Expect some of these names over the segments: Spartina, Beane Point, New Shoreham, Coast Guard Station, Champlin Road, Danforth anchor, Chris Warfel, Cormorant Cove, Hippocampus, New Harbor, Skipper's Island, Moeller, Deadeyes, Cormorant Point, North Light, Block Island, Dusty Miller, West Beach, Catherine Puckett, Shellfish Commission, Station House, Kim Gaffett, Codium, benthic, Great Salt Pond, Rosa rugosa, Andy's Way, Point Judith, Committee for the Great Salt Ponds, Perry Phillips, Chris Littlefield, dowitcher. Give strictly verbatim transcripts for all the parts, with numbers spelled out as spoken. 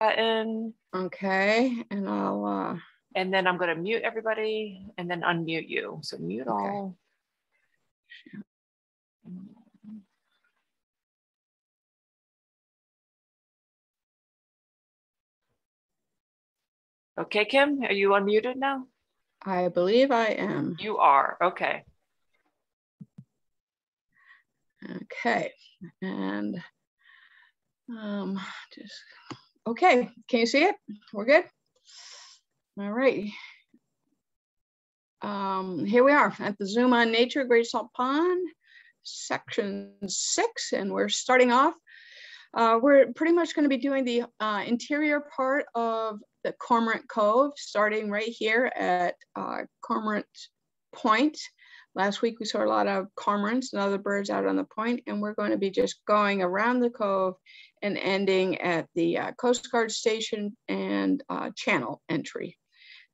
button. Okay, and I'll... Uh... And then I'm going to mute everybody and then unmute you. So mute okay. all. Okay, Kim, are you unmuted now? I believe I am. You are, okay. Okay, and um, just, okay, can you see it? We're good? All right, um, here we are at the Zoom on Nature, Great Salt Pond, section six, and we're starting off. Uh, we're pretty much gonna be doing the uh, interior part of the Cormorant Cove, starting right here at uh, Cormorant Point. Last week, we saw a lot of cormorants and other birds out on the point, and we're going to be just going around the cove and ending at the uh, Coast Guard Station and uh, channel entry.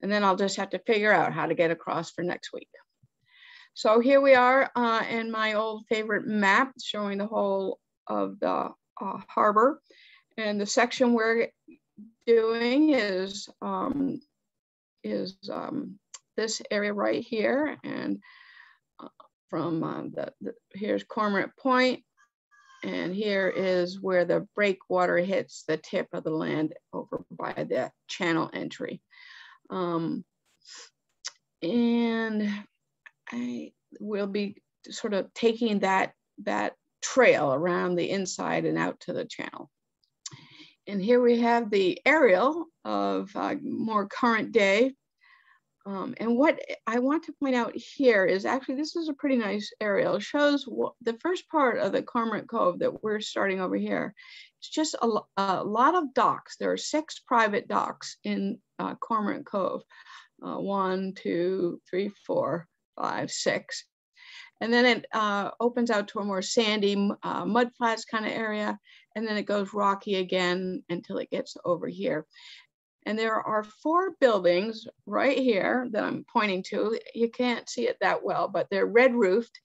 And then I'll just have to figure out how to get across for next week. So here we are uh, in my old favorite map showing the whole of the uh, harbor. And the section we're doing is, um, is um, this area right here. And from uh, the, the, here's Cormorant Point, and here is where the breakwater hits the tip of the land over by the channel entry. Um, and I will be sort of taking that, that trail around the inside and out to the channel. And here we have the aerial of uh, more current day. Um, and what I want to point out here is actually, this is a pretty nice aerial. It shows what, the first part of the Cormorant Cove that we're starting over here. It's just a, a lot of docks. There are six private docks in uh, Cormorant Cove. Uh, one, two, three, four, five, six. And then it uh, opens out to a more sandy uh, mudflats kind of area. And then it goes rocky again until it gets over here. And there are four buildings right here that I'm pointing to. You can't see it that well, but they're red roofed.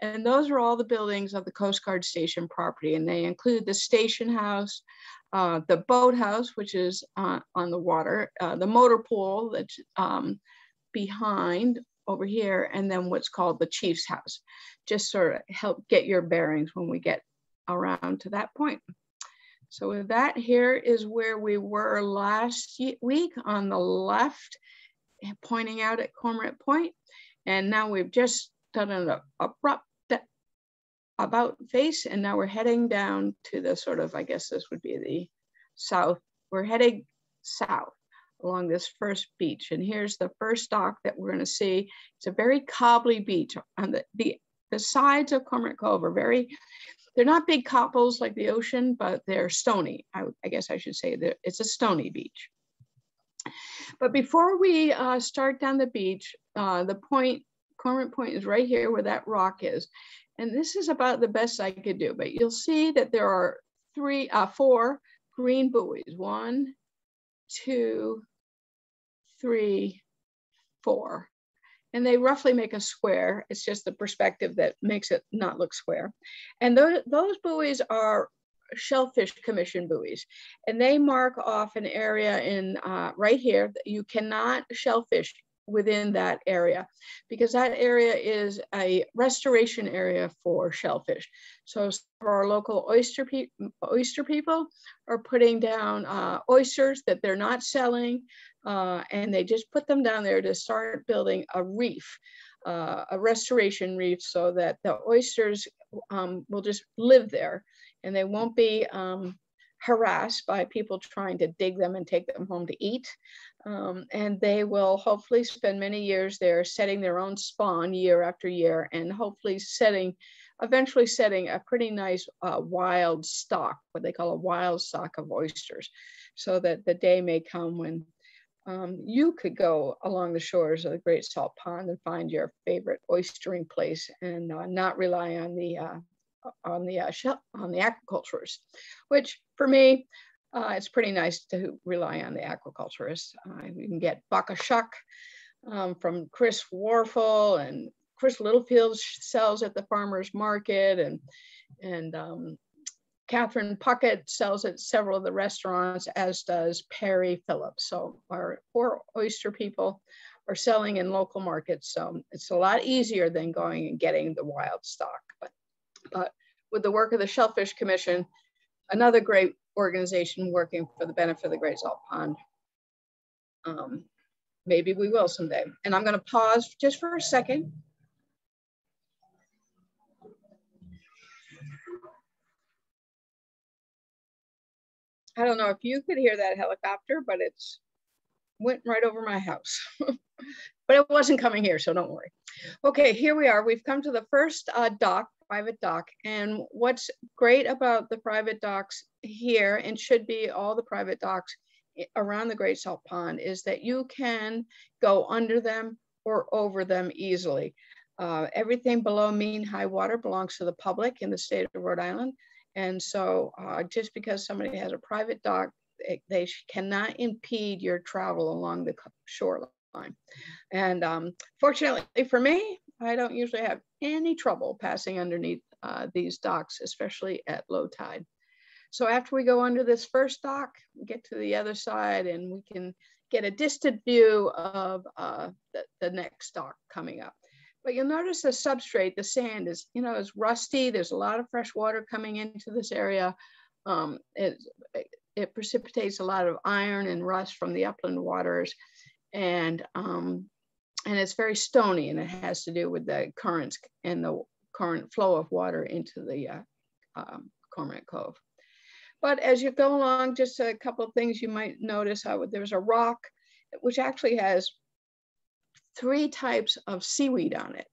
And those are all the buildings of the Coast Guard Station property. And they include the Station House, uh, the boathouse, which is uh, on the water, uh, the motor pool that's um, behind over here, and then what's called the Chief's House. Just sort of help get your bearings when we get around to that point. So with that, here is where we were last week on the left, pointing out at Cormorant Point. And now we've just done an abrupt about face, and now we're heading down to the sort of, I guess this would be the south. We're heading south along this first beach. And here's the first dock that we're gonna see. It's a very cobbly beach. On the, the, the sides of Cormorant Cove are very, they're not big cobbles like the ocean, but they're stony. I, I guess I should say that it's a stony beach. But before we uh, start down the beach, uh, the point, Cormorant Point is right here where that rock is. And this is about the best I could do, but you'll see that there are three, uh, four green buoys. One, two, three, four. And they roughly make a square. It's just the perspective that makes it not look square. And those, those buoys are Shellfish Commission buoys. And they mark off an area in uh, right here that you cannot shellfish within that area, because that area is a restoration area for shellfish. So our local oyster, pe oyster people are putting down uh, oysters that they're not selling, uh, and they just put them down there to start building a reef, uh, a restoration reef, so that the oysters um, will just live there and they won't be um, harassed by people trying to dig them and take them home to eat. Um, and they will hopefully spend many years there setting their own spawn year after year, and hopefully setting, eventually setting a pretty nice uh, wild stock, what they call a wild stock of oysters, so that the day may come when um, you could go along the shores of the Great Salt Pond and find your favorite oystering place and uh, not rely on the uh, on the uh, shell, on the aquaculturists, which for me, uh, it's pretty nice to rely on the aquaculturists. Uh, you can get buck a shuck um, from Chris Warfel, and Chris Littlefield sells at the farmer's market, and and um, Catherine Puckett sells at several of the restaurants, as does Perry Phillips. So our poor oyster people are selling in local markets. So it's a lot easier than going and getting the wild stock. But, but with the work of the Shellfish Commission, another great organization working for the benefit of the Great Salt Pond, um, maybe we will someday. And I'm gonna pause just for a second. I don't know if you could hear that helicopter, but it went right over my house. But it wasn't coming here, so don't worry. Okay, here we are. We've come to the first uh, dock, private dock. And what's great about the private docks here, and should be all the private docks around the Great Salt Pond, is that you can go under them or over them easily. Uh, everything below mean high water belongs to the public in the state of Rhode Island. And so uh, just because somebody has a private dock, it, they cannot impede your travel along the shoreline. And um, fortunately for me, I don't usually have any trouble passing underneath uh, these docks, especially at low tide. So after we go under this first dock, we get to the other side and we can get a distant view of uh, the, the next dock coming up. But you'll notice the substrate, the sand is, you know, is rusty. There's a lot of fresh water coming into this area. Um, it, it precipitates a lot of iron and rust from the upland waters. And, um, and it's very stony, and it has to do with the currents and the current flow of water into the uh, um, Cormorant Cove. But as you go along, just a couple of things you might notice. How there's a rock, which actually has three types of seaweed on it.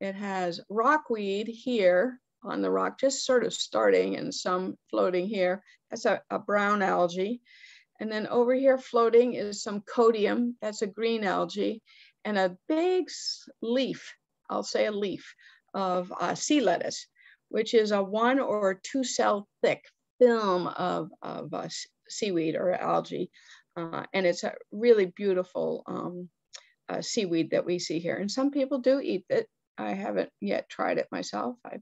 It has rockweed here on the rock, just sort of starting, and some floating here. That's a, a brown algae. And then over here floating is some codium. That's a green algae. And a big leaf, I'll say a leaf, of uh, sea lettuce, which is a one or two cell thick film of, of uh, seaweed or algae. Uh, and it's a really beautiful, um, Uh, seaweed that we see here. And some people do eat it. I haven't yet tried it myself. I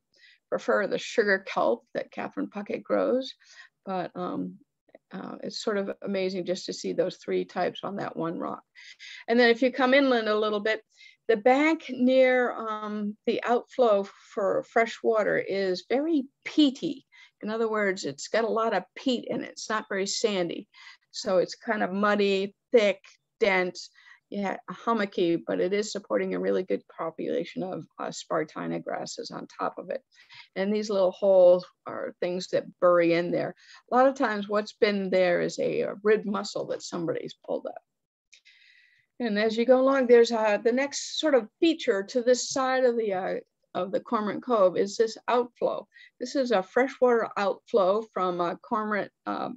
prefer the sugar kelp that Catherine Puckett grows, but um, uh, it's sort of amazing just to see those three types on that one rock. And then if you come inland a little bit, the bank near um, the outflow for fresh water is very peaty. In other words, it's got a lot of peat in it. It's not very sandy. So it's kind of muddy, thick, dense. Yeah, a hummocky, but it is supporting a really good population of uh, spartina grasses on top of it. And these little holes are things that bury in there. A lot of times what's been there is a, a rib muscle that somebody's pulled up. And as you go along, there's uh, the next sort of feature to this side of the, uh, of the Cormorant Cove is this outflow. This is a freshwater outflow from uh, Cormorant uh,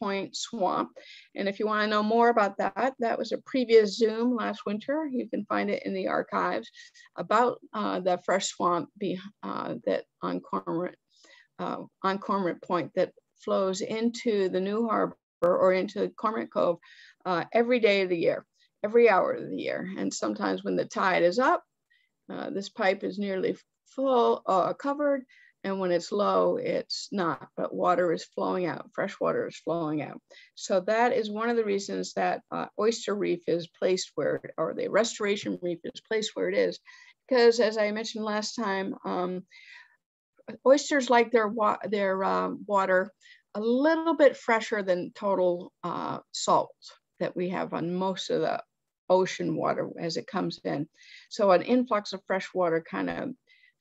Point swamp. And if you want to know more about that, that was a previous Zoom last winter. You can find it in the archives about uh, the fresh swamp be, uh, that on Cormorant, uh, on Cormorant Point that flows into the New Harbor or into Cormorant Cove uh, every day of the year, every hour of the year. And sometimes when the tide is up, uh, this pipe is nearly full, uh, covered. And when it's low, it's not, but water is flowing out, fresh water is flowing out. So that is one of the reasons that uh, oyster reef is placed where, or the restoration reef is placed where it is. Because as I mentioned last time, um, oysters like their, wa their um, water a little bit fresher than total uh, salt that we have on most of the ocean water as it comes in. So an influx of fresh water kind of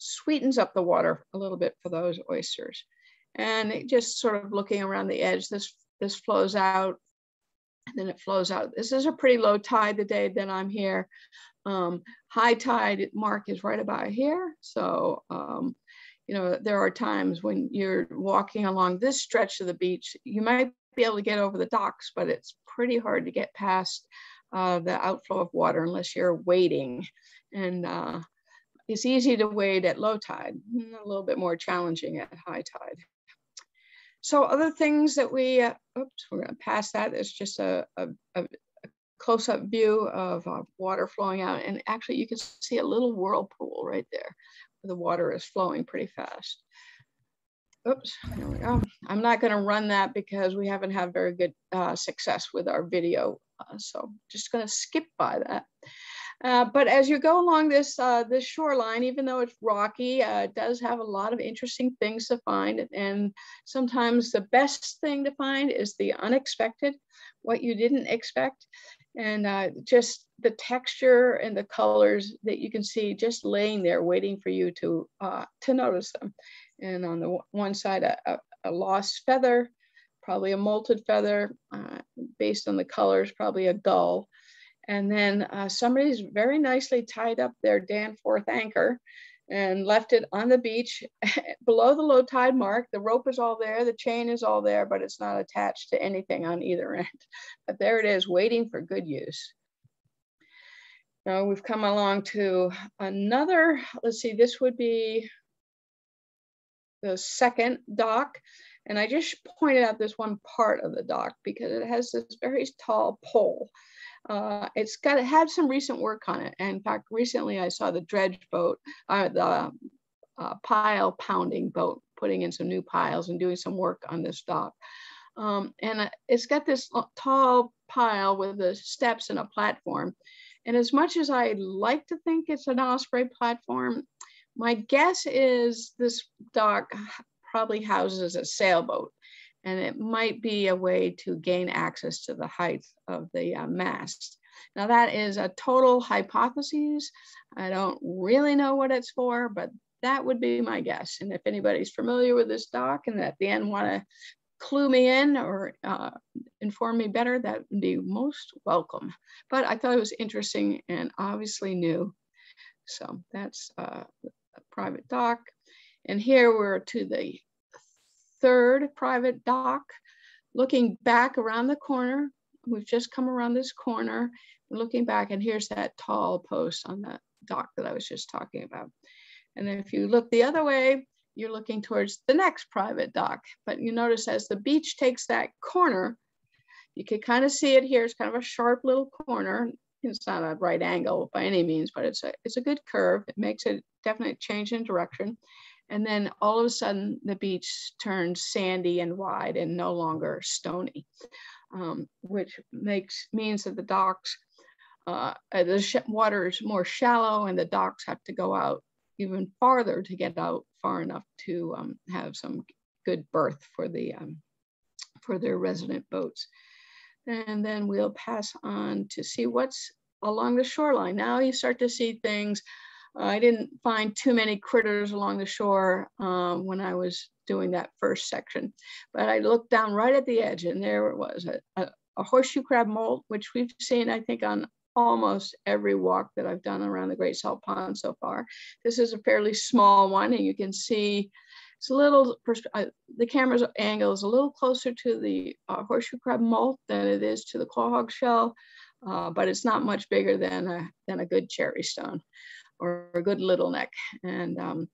sweetens up the water a little bit for those oysters. And it just sort of looking around the edge, this, this flows out, and then it flows out. This is a pretty low tide the day that I'm here. Um, high tide mark is right about here. So, um, you know, there are times when you're walking along this stretch of the beach, you might be able to get over the docks, but it's pretty hard to get past uh, the outflow of water unless you're wading. And uh, it's easy to wade at low tide, a little bit more challenging at high tide. So other things that we, uh, oops, we're gonna pass that. It's just a, a, a close-up view of uh, water flowing out. And actually you can see a little whirlpool right there. The water is flowing pretty fast. Oops, there we go. I'm not going to run that because we haven't had very good uh, success with our video. Uh, so just going to skip by that. Uh, but as you go along this, uh, this shoreline, even though it's rocky, uh, it does have a lot of interesting things to find. And sometimes the best thing to find is the unexpected, what you didn't expect. And uh, just the texture and the colors that you can see just laying there waiting for you to, uh, to notice them. And on the one side, a, a lost feather, probably a molted feather, uh, based on the colors, probably a gull. And then uh, somebody's very nicely tied up their Danforth anchor and left it on the beach below the low tide mark. The rope is all there, the chain is all there, but it's not attached to anything on either end. But there it is, waiting for good use. Now we've come along to another, let's see, this would be the second dock. And I just pointed out this one part of the dock because it has this very tall pole. Uh, it's got it had some recent work on it. And in fact, recently I saw the dredge boat, uh, the uh, pile pounding boat, putting in some new piles and doing some work on this dock. Um, and it's got this tall pile with the steps and a platform. And as much as I like to think it's an Osprey platform, my guess is this dock probably houses a sailboat. And it might be a way to gain access to the height of the uh, mast. Now that is a total hypothesis. I don't really know what it's for, but that would be my guess. And if anybody's familiar with this dock and at the end wanna clue me in or uh, inform me better, that would be most welcome. But I thought it was interesting and obviously new. So that's uh, a private dock. And here we're to the third private dock, looking back around the corner. We've just come around this corner, looking back, and here's that tall post on the dock that I was just talking about. And then if you look the other way, you're looking towards the next private dock. But you notice as the beach takes that corner, you can kind of see it here. It's kind of a sharp little corner. It's not a right angle by any means, but it's a, it's a good curve. It makes a definite change in direction. And then all of a sudden, the beach turns sandy and wide and no longer stony, um, which makes means that the docks, uh, the water is more shallow and the docks have to go out even farther to get out far enough to um, have some good berth for, the, um, for their resident boats. And then we'll pass on to see what's along the shoreline. Now you start to see things. I didn't find too many critters along the shore um, when I was doing that first section, but I looked down right at the edge and there it was, a, a, a horseshoe crab molt, which we've seen, I think, on almost every walk that I've done around the Great Salt Pond so far. This is a fairly small one and you can see it's a little, uh, the camera's angle is a little closer to the uh, horseshoe crab molt than it is to the clawhog shell, uh, but it's not much bigger than a, than a good cherry stone or a good little neck. And, um,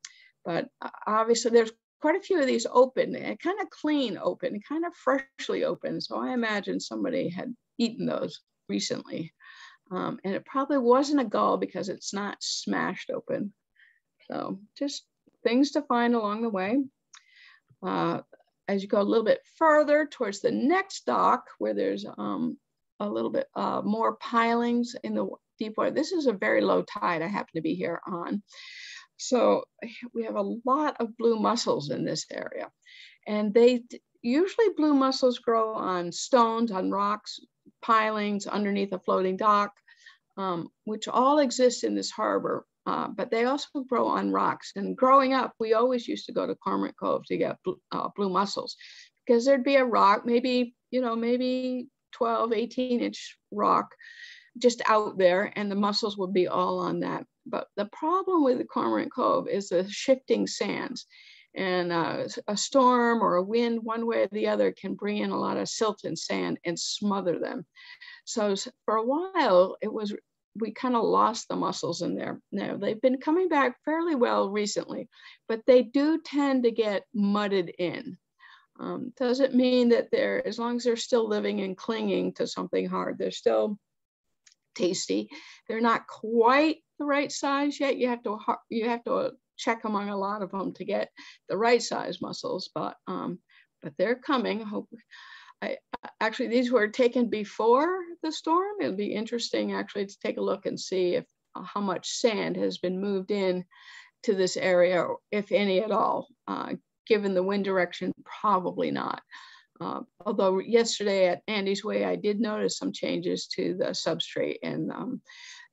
but obviously there's quite a few of these open and kind of clean open, kind of freshly open. So I imagine somebody had eaten those recently. Um, and it probably wasn't a gull because it's not smashed open. So just things to find along the way. Uh, as you go a little bit further towards the next dock where there's um, a little bit uh, more pilings in the deep water. This is a very low tide. I happen to be here on. So we have a lot of blue mussels in this area. And they usually blue mussels grow on stones, on rocks, pilings, underneath a floating dock, um, which all exist in this harbor. Uh, but they also grow on rocks. And growing up, we always used to go to Cormorant Cove to get blue, uh, blue mussels because there'd be a rock, maybe, you know, maybe twelve, eighteen inch rock just out there and the mussels would be all on that. But the problem with the Cormorant Cove is the shifting sands and uh, a storm or a wind one way or the other can bring in a lot of silt and sand and smother them. So for a while it was, we kind of lost the mussels in there. Now they've been coming back fairly well recently, but they do tend to get mudded in. Um, doesn't mean that they're, as long as they're still living and clinging to something hard, they're still tasty. They're not quite the right size yet. You have to, you have to check among a lot of them to get the right size mussels, but um, but they're coming. Hope I, actually, these were taken before the storm. It'll be interesting actually to take a look and see if uh, how much sand has been moved in to this area, if any at all. Uh, given the wind direction, probably not. Uh, although yesterday at Andy's Way, I did notice some changes to the substrate and um,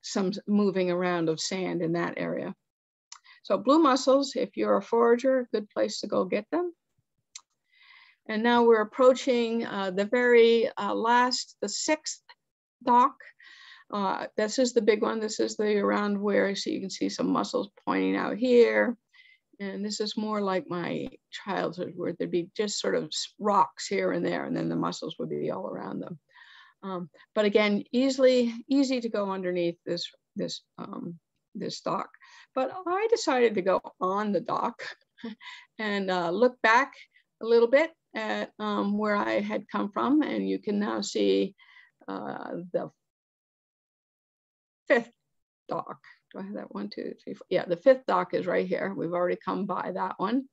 some moving around of sand in that area. So blue mussels, if you're a forager, good place to go get them. And now we're approaching uh, the very uh, last, the sixth dock. Uh, this is the big one. This is the around where, so you can see some mussels pointing out here. And this is more like my childhood, where there'd be just sort of rocks here and there, and then the mussels would be all around them. Um, but again, easily, easy to go underneath this, this, um, this dock. But I decided to go on the dock and uh, look back a little bit at um, where I had come from. And you can now see uh, the fifth dock. Do I have that one, two, three, four? Yeah, the fifth dock is right here. We've already come by that one.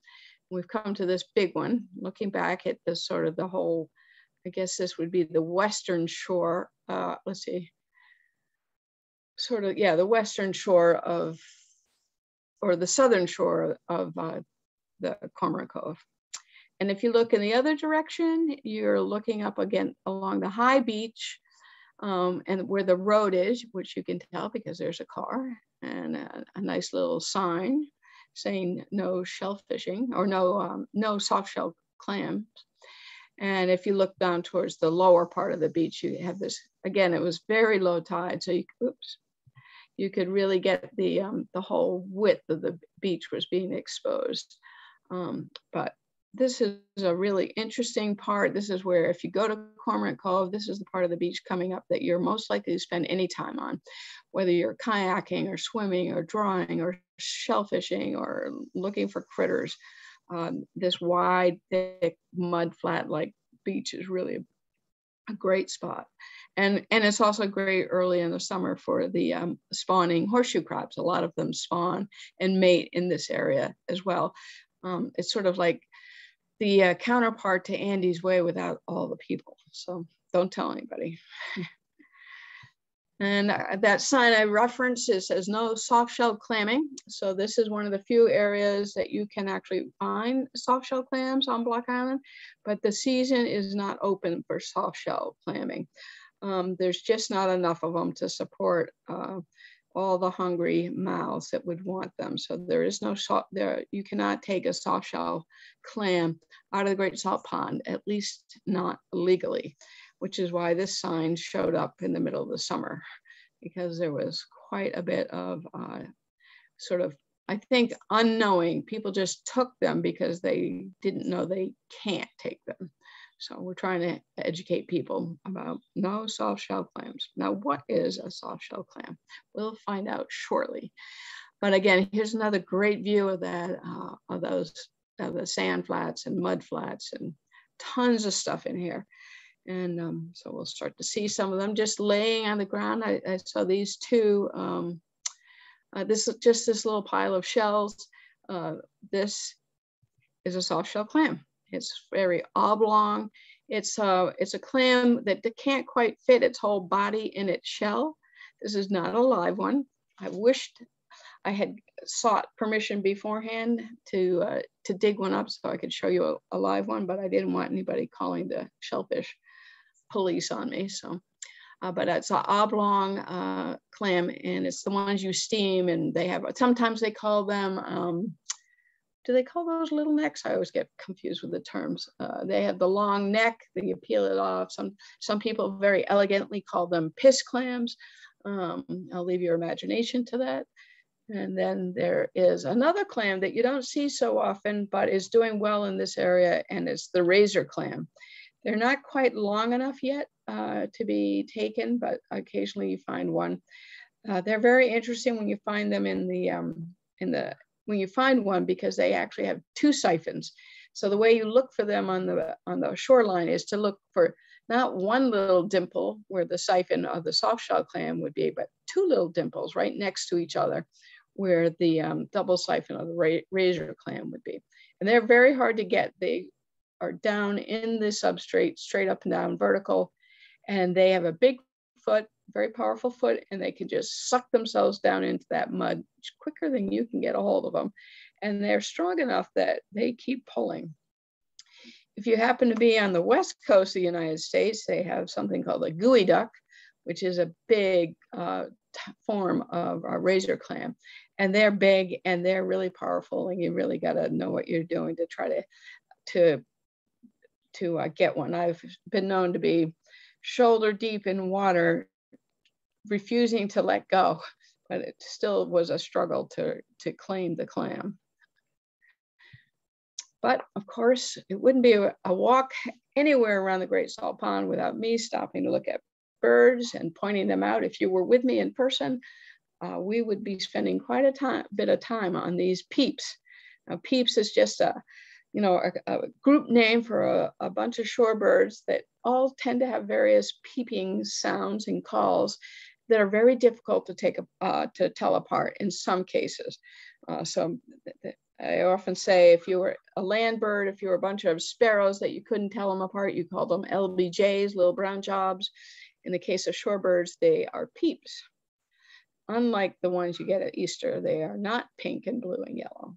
We've come to this big one, looking back at the sort of the whole, I guess this would be the western shore. Uh, let's see, sort of, yeah, the western shore of, or the southern shore of uh, the Cormorant Cove. And if you look in the other direction, you're looking up again along the high beach, Um, and where the road is, which you can tell because there's a car and a, a nice little sign saying no shell fishing or no, um, no soft shell clams. And if you look down towards the lower part of the beach, you have this, again, it was very low tide. So you, oops, you could really get the, um, the whole width of the beach was being exposed. Um, but this is a really interesting part. This is where if you go to Cormorant Cove, this is the part of the beach coming up that you're most likely to spend any time on, whether you're kayaking or swimming or drawing or shellfishing or looking for critters. Um, this wide, thick, mud flat-like beach is really a great spot. And, and it's also great early in the summer for the um, spawning horseshoe crabs. A lot of them spawn and mate in this area as well. Um, it's sort of like the uh, counterpart to Andy's Way without all the people. So don't tell anybody. And uh, that sign I referenced, it says no soft-shelled clamming. So this is one of the few areas that you can actually find soft-shell clams on Block Island, but the season is not open for soft-shell clamming. Um, there's just not enough of them to support uh, all the hungry mouths that would want them. So there is no salt there. You cannot take a soft shell clam out of the Great Salt Pond, at least not legally, which is why this sign showed up in the middle of the summer, because there was quite a bit of uh, sort of, I think, unknowing. People just took them because they didn't know they can't take them. So we're trying to educate people about no soft shell clams. Now, what is a soft shell clam? We'll find out shortly. But again, here's another great view of that, uh, of those, of the sand flats and mud flats and tons of stuff in here. And um, so we'll start to see some of them just laying on the ground. I, I saw these two, um, uh, this is just this little pile of shells. Uh, this is a soft shell clam. It's very oblong. It's a, it's a clam that can't quite fit its whole body in its shell. This is not a live one. I wished I had sought permission beforehand to, uh, to dig one up so I could show you a, a live one, but I didn't want anybody calling the shellfish police on me. So, uh, but it's an oblong uh, clam, and it's the ones you steam, and they have, sometimes they call them, um, do they call those little necks? I always get confused with the terms. Uh, they have the long neck, then you peel it off. Some, some people very elegantly call them piss clams. Um, I'll leave your imagination to that. And then there is another clam that you don't see so often, but is doing well in this area, and it's the razor clam. They're not quite long enough yet uh, to be taken, but occasionally you find one. Uh, they're very interesting when you find them in the, um, in the, when you find one, because they actually have two siphons. So the way you look for them on the, on the shoreline is to look for not one little dimple where the siphon of the soft shell clam would be, but two little dimples right next to each other where the um, double siphon or the ra razor clam would be. And they're very hard to get. They are down in the substrate, straight up and down, vertical, and they have a big foot, very powerful foot, and they can just suck themselves down into that mud quicker than you can get a hold of them. And they're strong enough that they keep pulling. If you happen to be on the west coast of the United States, they have something called a gooey duck, which is a big uh, form of a razor clam. And they're big and they're really powerful, and you really got to know what you're doing to try to to to uh, get one. I've been known to be shoulder deep in water, refusing to let go, but it still was a struggle to, to claim the clam. But of course, it wouldn't be a, a walk anywhere around the Great Salt Pond without me stopping to look at birds and pointing them out. If you were with me in person, uh, we would be spending quite a time, bit of time on these peeps. Now, peeps is just a, you know, a, a group name for a, a bunch of shorebirds that all tend to have various peeping sounds and calls that are very difficult to take uh, to tell apart in some cases. Uh, so I often say, if you were a land bird, if you were a bunch of sparrows that you couldn't tell them apart, you call them L B Js, little brown jobs. In the case of shorebirds, they are peeps. Unlike the ones you get at Easter, they are not pink and blue and yellow.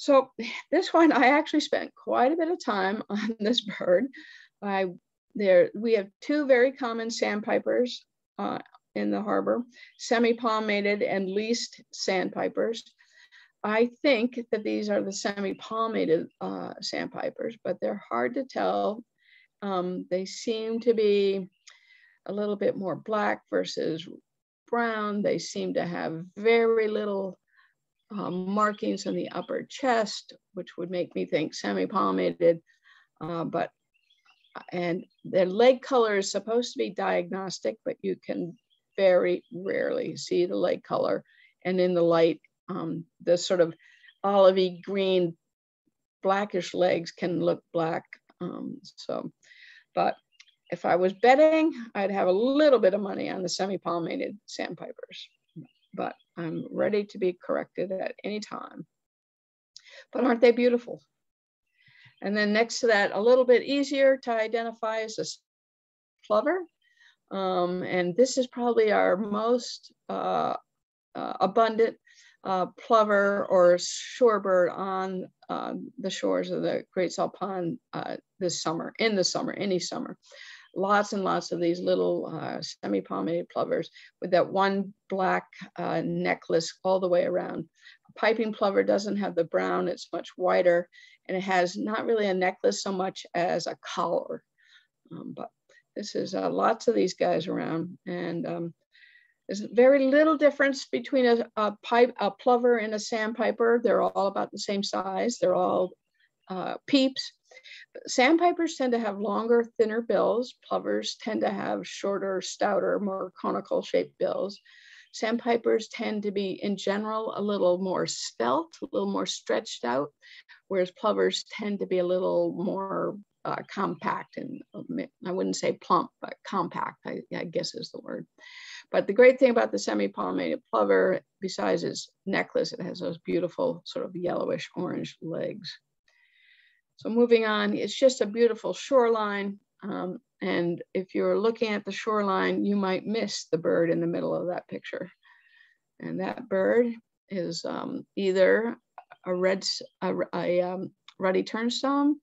So this one, I actually spent quite a bit of time on this bird. I There, we have two very common sandpipers uh, in the harbor, semi-palmated and least sandpipers. I think that these are the semi-palmated uh, sandpipers, but they're hard to tell. Um, they seem to be a little bit more black versus brown. They seem to have very little uh, markings on the upper chest, which would make me think semi-palmated, uh, but and their leg color is supposed to be diagnostic, but you can very rarely see the leg color. And in the light, um, the sort of olivey green, blackish legs can look black. Um, so, but if I was betting, I'd have a little bit of money on the semi-palmated sandpipers, but I'm ready to be corrected at any time. But aren't they beautiful? And then next to that, a little bit easier to identify is a plover. Um, and this is probably our most uh, uh, abundant uh, plover or shorebird on uh, the shores of the Great Salt Pond uh, this summer, in the summer, any summer. Lots and lots of these little uh, semi-palmated plovers with that one black uh, necklace all the way around. A piping plover doesn't have the brown, it's much whiter, and it has not really a necklace so much as a collar. Um, but this is uh, lots of these guys around, and um, there's very little difference between a, a, pipe, a plover and a sandpiper. They're all about the same size. They're all uh, peeps. Sandpipers tend to have longer, thinner bills. Plovers tend to have shorter, stouter, more conical shaped bills. Sandpipers tend to be, in general, a little more spelt, a little more stretched out, whereas plovers tend to be a little more uh, compact, and I wouldn't say plump, but compact, I, I guess is the word. But the great thing about the semi-palmated plover, besides its necklace, it has those beautiful sort of yellowish orange legs. So moving on, it's just a beautiful shoreline. Um, and if you're looking at the shoreline, you might miss the bird in the middle of that picture. And that bird is um, either a, red, a, a um, ruddy turnstone,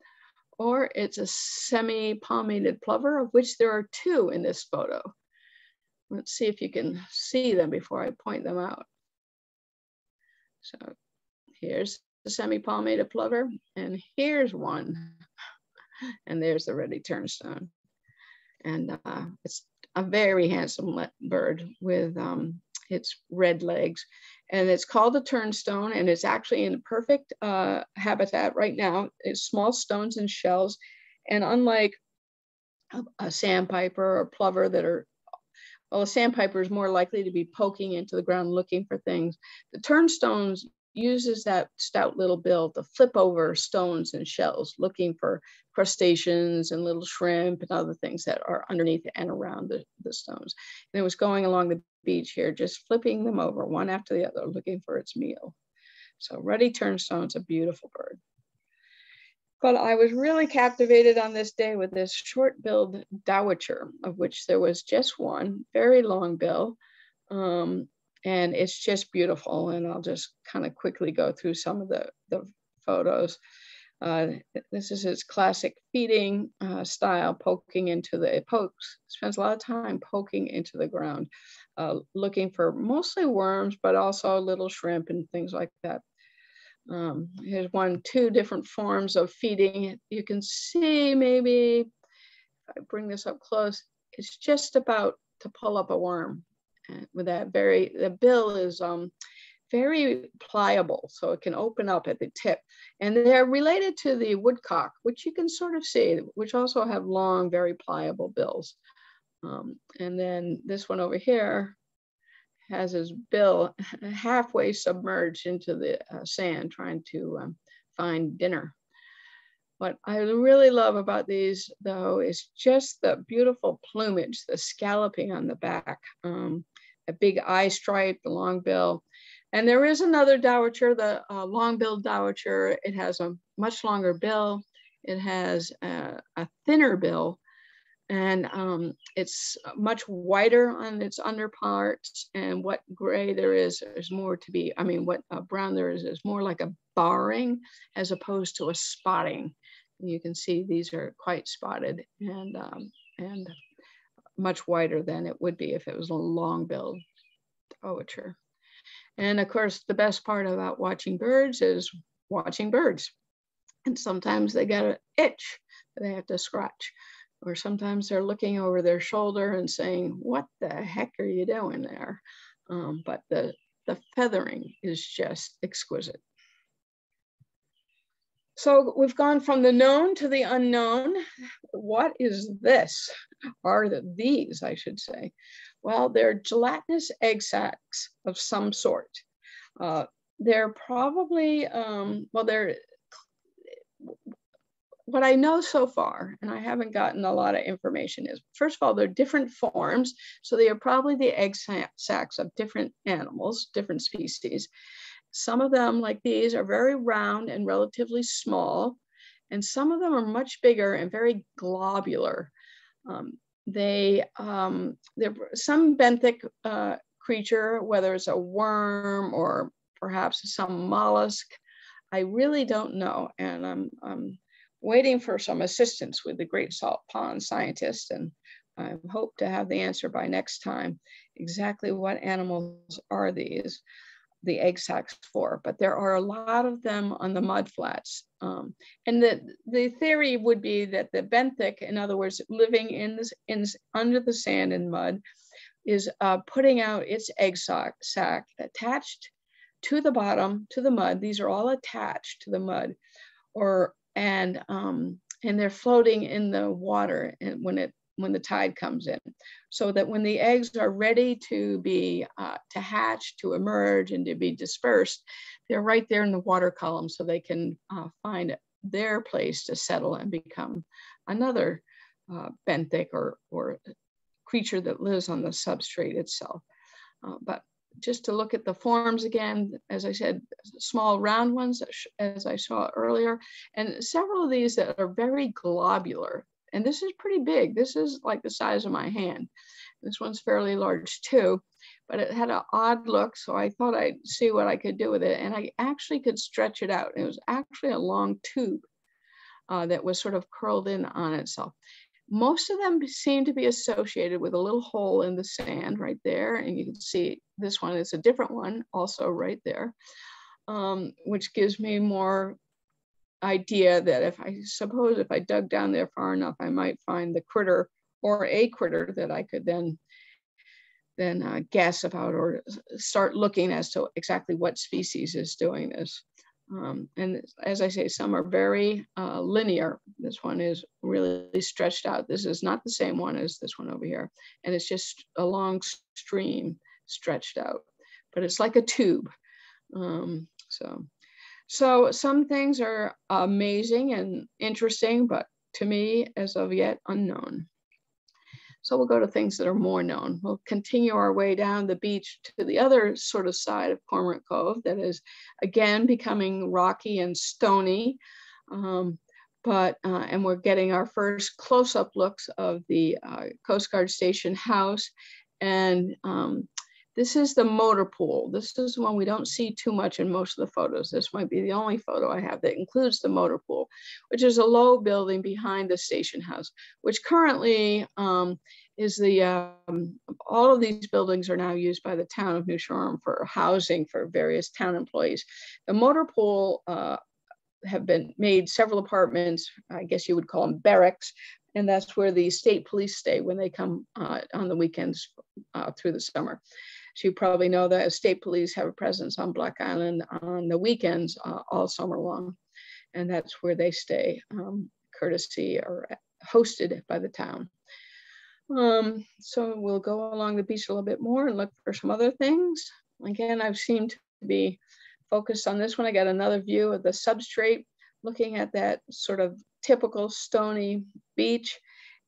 or it's a semi-palmated plover, of which there are two in this photo. Let's see if you can see them before I point them out. So here's the semi-palmated plover, and here's one. And there's the ruddy turnstone. And uh, it's a very handsome bird with um, its red legs. And it's called a turnstone, and it's actually in the perfect uh, habitat right now. It's small stones and shells. And unlike a, a sandpiper or plover that are, well, a sandpiper is more likely to be poking into the ground looking for things. The turnstones uses that stout little bill to flip over stones and shells, looking for crustaceans and little shrimp and other things that are underneath and around the, the stones. And it was going along the beach here, just flipping them over one after the other, looking for its meal. So ruddy turnstone's a beautiful bird. But I was really captivated on this day with this short-billed dowitcher, of which there was just one, very long bill. Um, And it's just beautiful. And I'll just kind of quickly go through some of the, the photos. Uh, this is his classic feeding uh, style, poking into the, it pokes, spends a lot of time poking into the ground, uh, looking for mostly worms, but also little shrimp and things like that. Um, here's one, two different forms of feeding. You can see maybe, if I bring this up close, it's just about to pull up a worm. With that very, the bill is um, very pliable, so it can open up at the tip. And they're related to the woodcock, which you can sort of see, which also have long, very pliable bills. Um, and then this one over here has his bill halfway submerged into the uh, sand, trying to um, find dinner. What I really love about these, though, is just the beautiful plumage, the scalloping on the back, um, a big eye stripe, the long bill. And there is another dowitcher, the uh, long-billed dowitcher. It has a much longer bill. It has a, a thinner bill, and um, it's much whiter on its underparts. And what gray there is, is more to be, I mean, what uh, brown there is, is more like a barring as opposed to a spotting. You can see these are quite spotted and, um, and much wider than it would be if it was a long-billed dowitcher. And of course, the best part about watching birds is watching birds. And sometimes they got an itch that they have to scratch. Or sometimes they're looking over their shoulder and saying, what the heck are you doing there? Um, but the, the feathering is just exquisite. So we've gone from the known to the unknown. What is this? Are the, these, I should say. Well, they're gelatinous egg sacs of some sort. Uh, they're probably, um, well, they're, what I know so far, and I haven't gotten a lot of information, is first of all, they're different forms. So they are probably the egg sacs of different animals, different species. Some of them, like these, are very round and relatively small, and some of them are much bigger and very globular. Um, they, um, they're some benthic uh, creature, whether it's a worm or perhaps some mollusk, I really don't know, and I'm, I'm waiting for some assistance with the Great Salt Pond scientists, and I hope to have the answer by next time, exactly what animals are these. The egg sacs for, but there are a lot of them on the mud flats. Um, and the, the theory would be that the benthic, in other words, living in this, in, under the sand and mud, is uh, putting out its egg sac, sac attached to the bottom, to the mud. These are all attached to the mud, or and um, and they're floating in the water and when it when the tide comes in, so that when the eggs are ready to be, uh, to hatch, to emerge and to be dispersed, they're right there in the water column so they can uh, find their place to settle and become another uh, benthic or, or creature that lives on the substrate itself. Uh, but just to look at the forms again, as I said, small round ones, as I saw earlier, and several of these that are very globular. And this is pretty big. This is like the size of my hand. This one's fairly large too, but it had an odd look. So I thought I'd see what I could do with it. And I actually could stretch it out. It was actually a long tube uh, that was sort of curled in on itself. Most of them seem to be associated with a little hole in the sand right there. And you can see this one is a different one also right there, um, which gives me more idea that if I suppose if I dug down there far enough, I might find the critter or a critter that I could then then uh, guess about or start looking as to exactly what species is doing this. Um, and as I say, some are very uh, linear. This one is really stretched out. This is not the same one as this one over here. And it's just a long stream stretched out, but it's like a tube. Um, So, so some things are amazing and interesting, but to me, as of yet, unknown. So we'll go to things that are more known. We'll continue our way down the beach to the other sort of side of Cormorant Cove that is, again, becoming rocky and stony. Um, but, uh, and we're getting our first close-up looks of the uh, Coast Guard Station house. And um, this is the motor pool. This is one we don't see too much in most of the photos. This might be the only photo I have that includes the motor pool, which is a low building behind the station house, which currently um, is the, um, all of these buildings are now used by the town of New Shoreham for housing for various town employees. The motor pool uh, have been made several apartments, I guess you would call them barracks, and that's where the state police stay when they come uh, on the weekends uh, through the summer. So you probably know that state police have a presence on Block Island on the weekends uh, all summer long. And that's where they stay, um, courtesy or hosted by the town. Um, so we'll go along the beach a little bit more and look for some other things. Again, I've seemed to be focused on this one. I got another view of the substrate, looking at that sort of typical stony beach,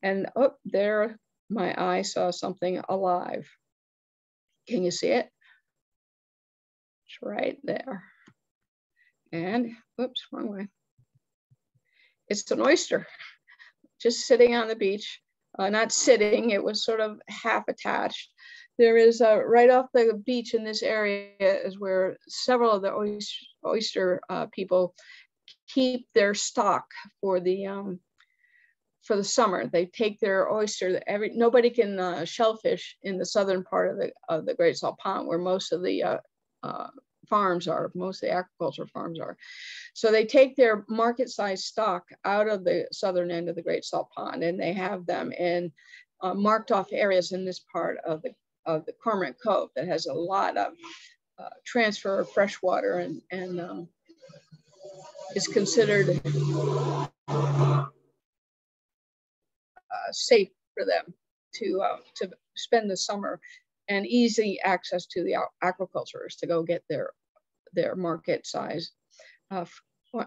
and oh, there my eye saw something alive. Can you see it? It's right there. And, whoops, wrong way. It's an oyster, just sitting on the beach. Uh, not sitting, it was sort of half attached. There is a, right off the beach in this area is where several of the oyster, oyster uh, people keep their stock for the um, for the summer. They take their oyster. Every nobody can uh, shellfish in the southern part of the of the Great Salt Pond, where most of the uh, uh, farms are, most of the agriculture farms are. So they take their market-sized stock out of the southern end of the Great Salt Pond, and they have them in uh, marked-off areas in this part of the of the Cormorant Cove that has a lot of uh, transfer of fresh water and and um, is considered uh, safe for them to uh, to spend the summer, and easy access to the aquaculturists to go get their their market size uh,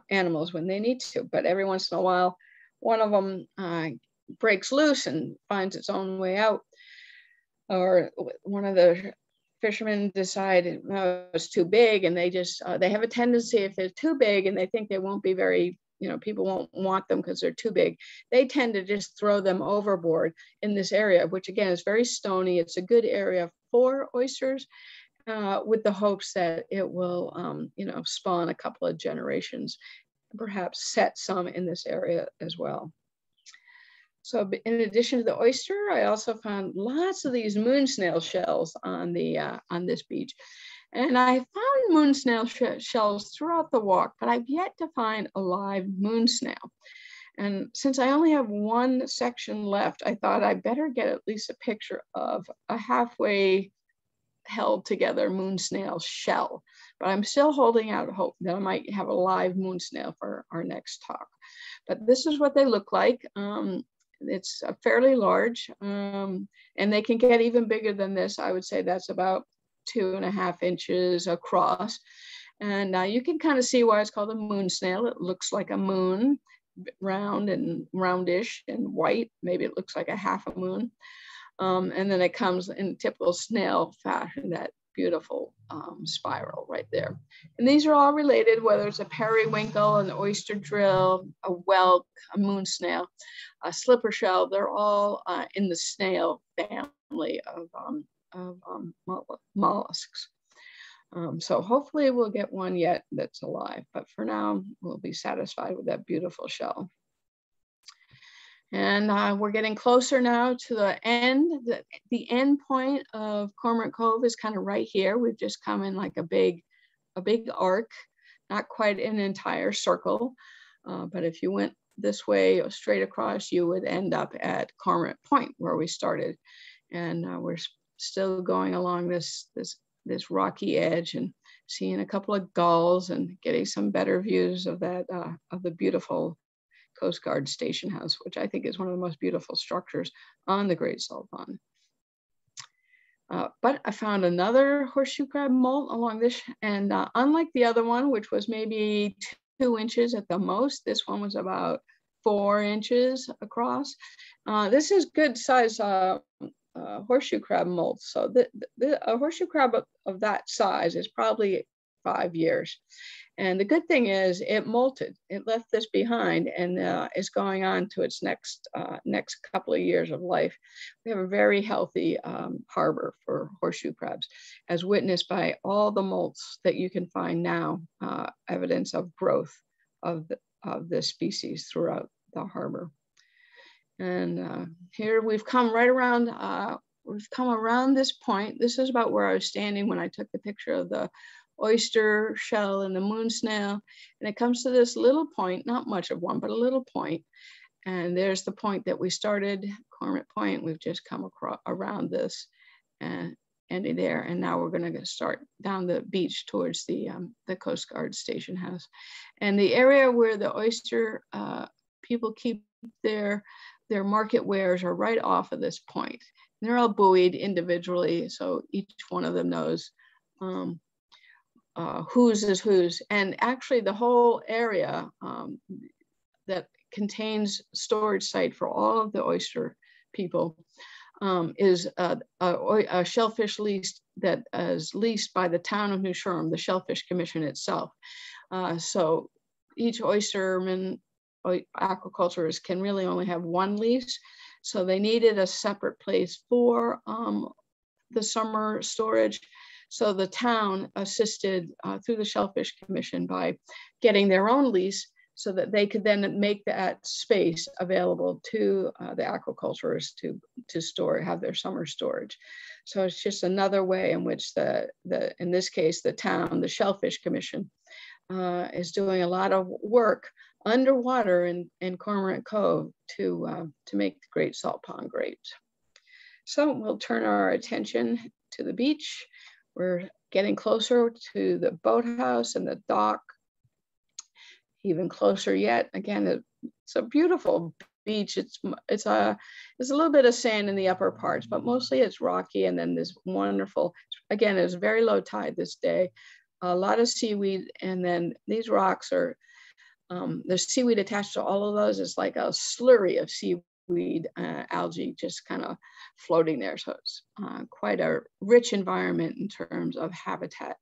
animals when they need to. But every once in a while, one of them uh, breaks loose and finds its own way out, or one of the fishermen decide no, it's too big, and they just, uh, they have a tendency, if they're too big and they think they won't be very, you know, people won't want them because they're too big, they tend to just throw them overboard in this area, which again is very stony. It's a good area for oysters uh, with the hopes that it will, um, you know, spawn a couple of generations, and perhaps set some in this area as well. So in addition to the oyster, I also found lots of these moon snail shells on the uh, on this beach. And I found moon snail sh shells throughout the walk, but I've yet to find a live moon snail. And since I only have one section left, I thought I better get at least a picture of a halfway held together moon snail shell. But I'm still holding out hope that I might have a live moon snail for our next talk. But this is what they look like. Um, It's fairly large, um, and they can get even bigger than this. I would say that's about two and a half inches across. And uh, you can kind of see why it's called a moon snail. It looks like a moon, round and roundish and white. Maybe it looks like a half a moon. Um, and then it comes in typical snail fashion, that beautiful um, spiral right there. And these are all related, whether it's a periwinkle, an oyster drill, a whelk, a moon snail, a slipper shell, they're all uh, in the snail family of, um, of um, mollusks. Um, so hopefully we'll get one yet that's alive, but for now we'll be satisfied with that beautiful shell. And uh, we're getting closer now to the end. The, the end point of Cormorant Cove is kind of right here. We've just come in like a big, a big arc, not quite an entire circle. Uh, but if you went this way or straight across, you would end up at Cormorant Point where we started. And uh, we're still going along this, this, this rocky edge and seeing a couple of gulls and getting some better views of that, uh, of the beautiful Coast Guard Station House, which I think is one of the most beautiful structures on the Great Salt Pond. Uh, but I found another horseshoe crab molt along this, and uh, unlike the other one, which was maybe two inches at the most, this one was about four inches across. Uh, this is good size uh, uh, horseshoe crab molt. So the, the, a horseshoe crab of, of that size is probably five years. And the good thing is it molted, it left this behind, and uh, is going on to its next uh, next couple of years of life. We have a very healthy um, harbor for horseshoe crabs, as witnessed by all the molts that you can find now, uh, evidence of growth of, the, of this species throughout the harbor. And uh, here we've come right around, uh, we've come around this point. This is about where I was standing when I took the picture of the oyster shell and the moon snail. And it comes to this little point, not much of one, but a little point. And there's the point that we started, Cormorant Point. We've just come across, around this and ended there. And now we're gonna start down the beach towards the, um, the Coast Guard Station House. And the area where the oyster uh, people keep their, their market wares are right off of this point. And they're all buoyed individually, so each one of them knows um, Uh, whose is whose. And actually the whole area um, that contains storage site for all of the oyster people um, is a, a, a shellfish lease that is leased by the town of New Shoreham, the Shellfish Commission itself. Uh, so each oysterman, aquaculturist, can really only have one lease. So they needed a separate place for um, the summer storage. So the town assisted uh, through the Shellfish Commission by getting their own lease so that they could then make that space available to uh, the aquaculturists to, to store, have their summer storage. So it's just another way in which the, the in this case, the town, the Shellfish Commission uh, is doing a lot of work underwater in, in Cormorant Cove to, uh, to make the Great Salt Pond great. So we'll turn our attention to the beach. We're getting closer to the boathouse and the dock, even closer yet. Again, it's a beautiful beach. It's, it's a, there's a little bit of sand in the upper parts, but mostly it's rocky. And then this wonderful, again, it was very low tide this day, a lot of seaweed. And then these rocks are, um, there's seaweed attached to all of those. It's like a slurry of seaweed. Weed, uh, algae just kind of floating there. So it's uh, quite a rich environment in terms of habitat,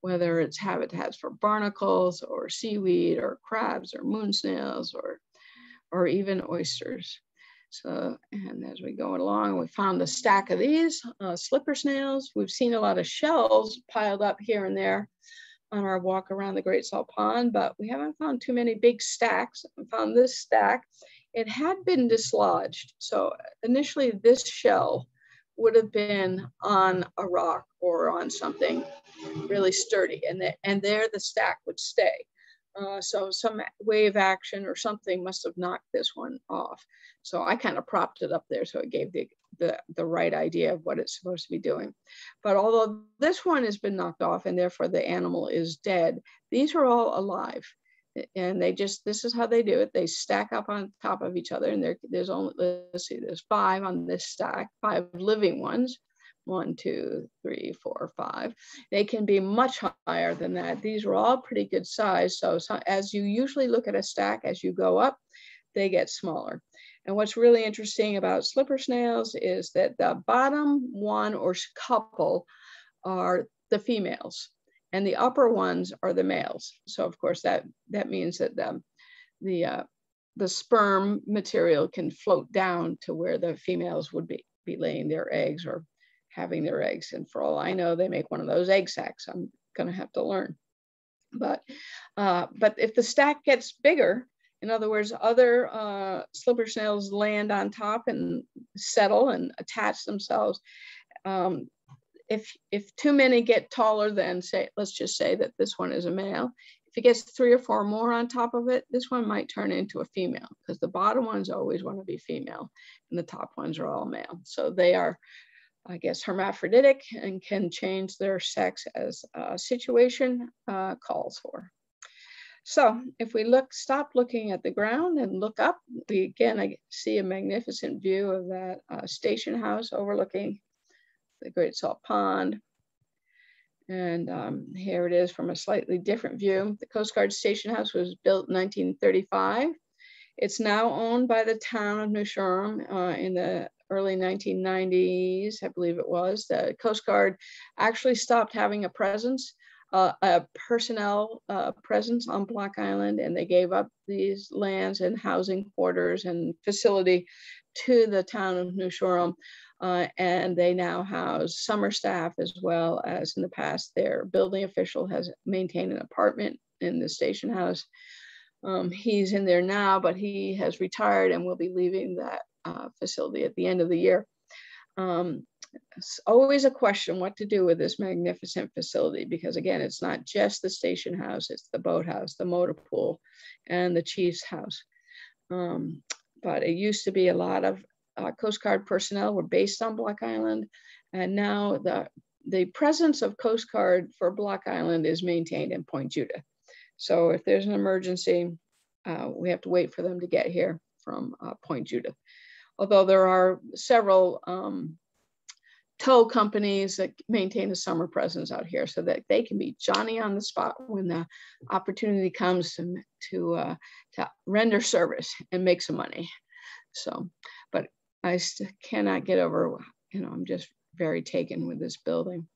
whether it's habitats for barnacles or seaweed or crabs or moon snails or, or even oysters. So, and as we go along, we found a stack of these uh, slipper snails. We've seen a lot of shells piled up here and there on our walk around the Great Salt Pond, but we haven't found too many big stacks. We found this stack. It had been dislodged. So initially this shell would have been on a rock or on something really sturdy, and, the, and there the stack would stay. Uh, so some wave action or something must have knocked this one off. So I kind of propped it up there so it gave the, the, the right idea of what it's supposed to be doing. But although this one has been knocked off and therefore the animal is dead, these are all alive. And they just, this is how they do it. They stack up on top of each other. And there's only, let's see, there's five on this stack, five living ones. One, two, three, four, five. They can be much higher than that. These are all pretty good size. So, so as you usually look at a stack, as you go up, they get smaller. And what's really interesting about slipper snails is that the bottom one or couple are the females, and the upper ones are the males. So of course that, that means that the, the, uh, the sperm material can float down to where the females would be, be laying their eggs or having their eggs. And for all I know, they make one of those egg sacs. I'm gonna have to learn. But, uh, but if the stack gets bigger, in other words, other uh, slipper snails land on top and settle and attach themselves. Um, If, if too many get taller than, say, let's just say that this one is a male. If it gets three or four more on top of it, this one might turn into a female, because the bottom ones always want to be female and the top ones are all male. So they are, I guess, hermaphroditic and can change their sex as a situation uh, calls for. So if we look, stop looking at the ground and look up, we, again, I see a magnificent view of that uh, station house overlooking the Great Salt Pond. And um, here it is from a slightly different view. The Coast Guard Station House was built in nineteen thirty-five. It's now owned by the town of New Shoreham. Uh, in the early nineteen nineties, I believe it was, the Coast Guard actually stopped having a presence, uh, a personnel uh, presence on Block Island, and they gave up these lands and housing quarters and facility to the town of New Shoreham. Uh, and they now house summer staff, as well as in the past, their building official has maintained an apartment in the station house. Um, he's in there now, but he has retired and will be leaving that uh, facility at the end of the year. Um, it's always a question what to do with this magnificent facility, because again, it's not just the station house, it's the boathouse, the motor pool, and the chief's house. Um, but it used to be a lot of uh, Coast Guard personnel were based on Block Island, and now the, the presence of Coast Guard for Block Island is maintained in Point Judith. So if there's an emergency, uh, we have to wait for them to get here from uh, Point Judith. Although there are several um, tow companies that maintain a summer presence out here so that they can be Johnny on the spot when the opportunity comes to, to, uh, to render service and make some money. So, but I cannot get over, you know, I'm just very taken with this building.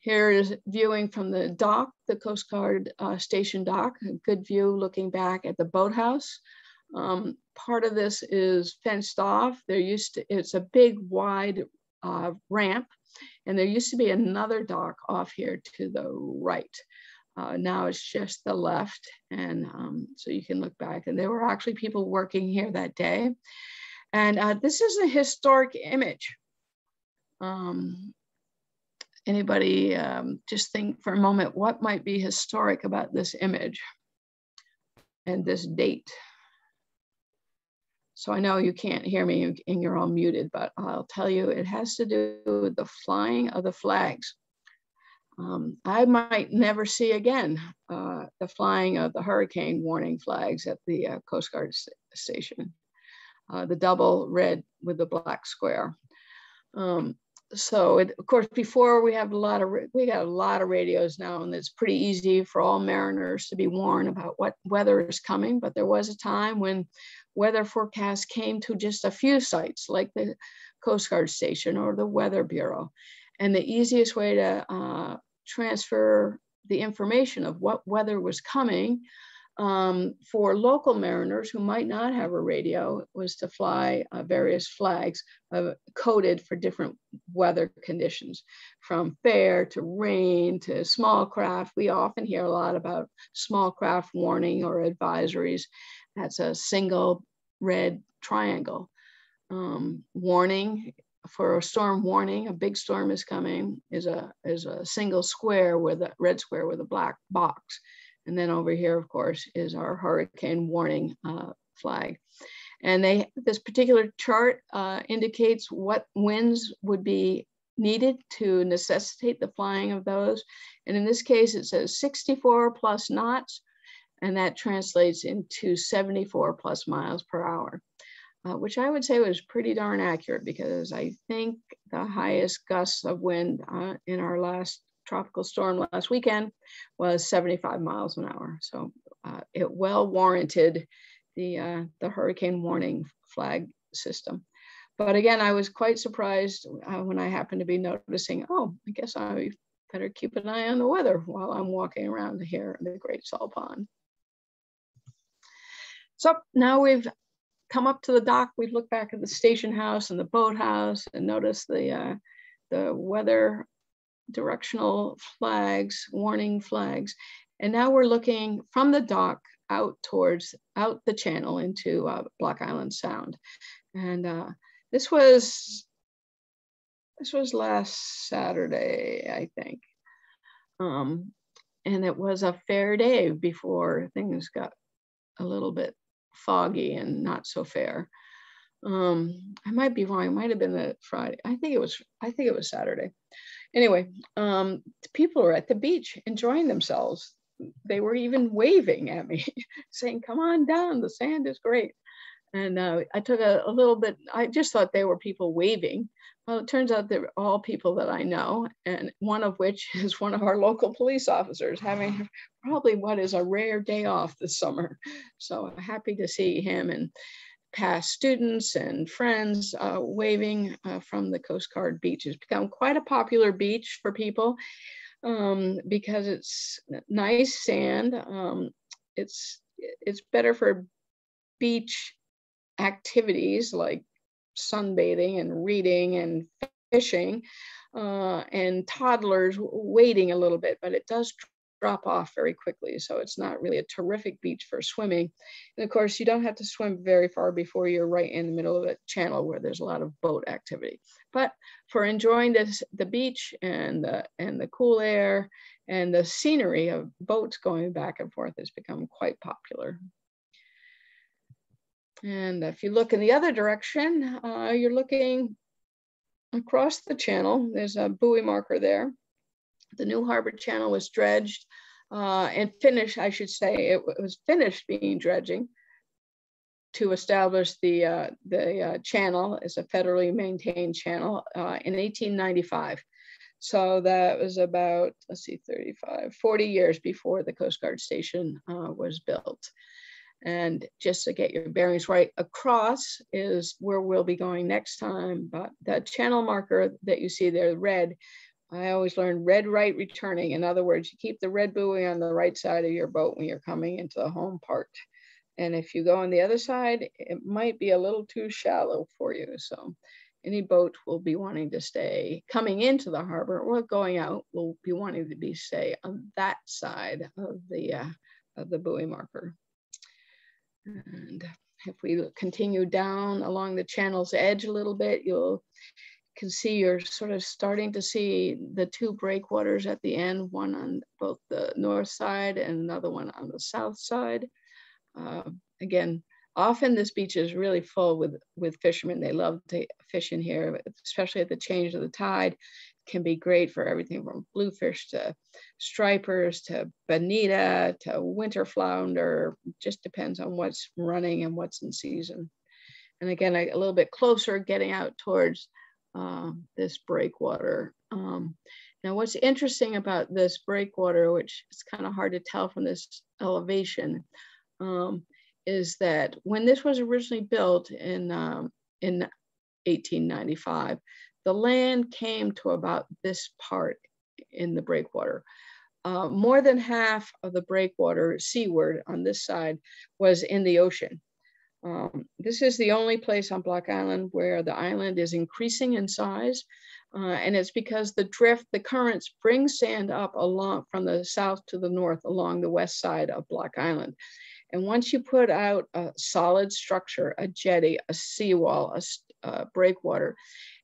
Here is viewing from the dock, the Coast Guard uh, Station dock, a good view looking back at the boathouse. Um, part of this is fenced off. There used to, it's a big wide uh, ramp, and there used to be another dock off here to the right. Uh, now it's just the left, and um, so you can look back, and there were actually people working here that day. And uh, this is a historic image. Um, Anybody um, just think for a moment, what might be historic about this image and this date? So I know you can't hear me and you're all muted, but I'll tell you, it has to do with the flying of the flags. Um, I might never see again uh, the flying of the hurricane warning flags at the uh, Coast Guard Station, uh, the double red with the black square. Um, So it, of course, before we have a lot of, we got a lot of radios now, and it's pretty easy for all mariners to be warned about what weather is coming. But there was a time when weather forecasts came to just a few sites like the Coast Guard Station or the Weather Bureau. And the easiest way to uh, transfer the information of what weather was coming um, for local mariners who might not have a radio was to fly uh, various flags uh, coded for different weather conditions, from fair to rain to small craft. We often hear a lot about small craft warning or advisories. That's a single red triangle. Um, warning for a storm warning, a big storm is coming, is a, is a single square with a red square with a black box. And then over here, of course, is our hurricane warning uh, flag. And they, this particular chart uh, indicates what winds would be needed to necessitate the flying of those. And in this case, it says sixty-four plus knots, and that translates into seventy-four plus miles per hour, uh, which I would say was pretty darn accurate, because I think the highest gusts of wind uh, in our last tropical storm last weekend was seventy-five miles an hour. So uh, it well warranted the, uh, the hurricane warning flag system. But again, I was quite surprised uh, when I happened to be noticing, oh, I guess I better keep an eye on the weather while I'm walking around here in the Great Salt Pond. So now we've come up to the dock. We've looked back at the station house and the boathouse and noticed the, uh, the weather directional flags, warning flags. And now we're looking from the dock out towards, out the channel into uh, Block Island Sound. And uh, this was, this was last Saturday, I think. Um, and it was a fair day before things got a little bit foggy and not so fair. Um, I might be wrong, it might've been the Friday. I think it was, I think it was Saturday. Anyway, um, people were at the beach enjoying themselves. They were even waving at me, saying, come on down, the sand is great. And uh, I took a, a little bit, I just thought they were people waving. Well, it turns out they're all people that I know, and one of which is one of our local police officers having probably what is a rare day off this summer. So I'm happy to see him and past students and friends uh, waving uh, from the Coast Guard beach. It's become quite a popular beach for people um, because it's nice sand. Um, it's, it's better for beach activities like sunbathing and reading and fishing uh, and toddlers wading a little bit, but it does drop off very quickly. So it's not really a terrific beach for swimming. And of course, you don't have to swim very far before you're right in the middle of a channel where there's a lot of boat activity. But for enjoying this, the beach and the, and the cool air and the scenery of boats going back and forth has become quite popular. And if you look in the other direction, uh, you're looking across the channel. There's a buoy marker there. The New Harbor channel was dredged uh, and finished, I should say, it was finished being dredging to establish the, uh, the uh, channel as a federally maintained channel uh, in eighteen ninety-five. So that was about, let's see, thirty-five, forty years before the Coast Guard Station uh, was built. And just to get your bearings right, across is where we'll be going next time. But the channel marker that you see there, red, I always learn red right returning. In other words, you keep the red buoy on the right side of your boat when you're coming into the home part. And if you go on the other side, it might be a little too shallow for you. So any boat will be wanting to stay, coming into the harbor or going out, will be wanting to be stay on that side of the, uh, of the buoy marker. And if we continue down along the channel's edge a little bit, you'll can see you're sort of starting to see the two breakwaters at the end, one on both the north side and another one on the south side. Uh, again, often this beach is really full with, with fishermen. They love to fish in here, especially at the change of the tide. It can be great for everything from bluefish to stripers to bonita to winter flounder. It just depends on what's running and what's in season. And again, a, a little bit closer, getting out towards uh, this breakwater. Um, now, what's interesting about this breakwater, which is kind of hard to tell from this elevation, um, is that when this was originally built in, um, in eighteen ninety-five, the land came to about this part in the breakwater. Uh, more than half of the breakwater seaward on this side was in the ocean. Um, this is the only place on Block Island where the island is increasing in size. Uh, and it's because the drift, the currents bring sand up along from the south to the north along the west side of Block Island. And once you put out a solid structure, a jetty, a seawall, a, a breakwater,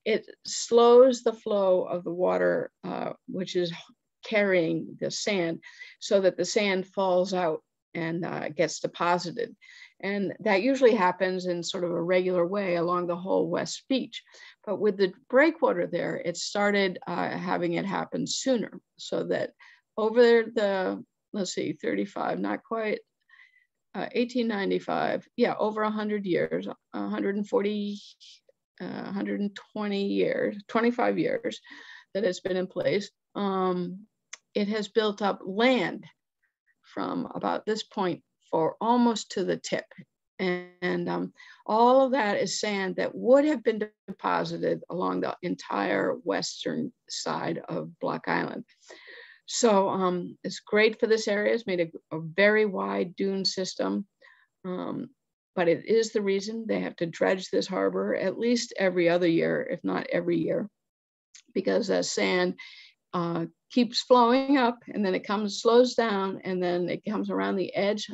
it slows the flow of the water, uh, which is carrying the sand, so that the sand falls out and uh, gets deposited. And that usually happens in sort of a regular way along the whole West Beach. But with the breakwater there, it started uh, having it happen sooner, so that over the, let's see, thirty-five, not quite, Uh, eighteen ninety-five, yeah, over one hundred years, one hundred forty, uh, one hundred twenty years, twenty-five years that it's been in place. Um, it has built up land from about this point for almost to the tip. And, and um, all of that is sand that would have been deposited along the entire western side of Block Island. So um, it's great for this area. It's made a, a very wide dune system, um, but it is the reason they have to dredge this harbor at least every other year, if not every year, because that sand uh, keeps flowing up and then it comes, slows down, and then it comes around the edge,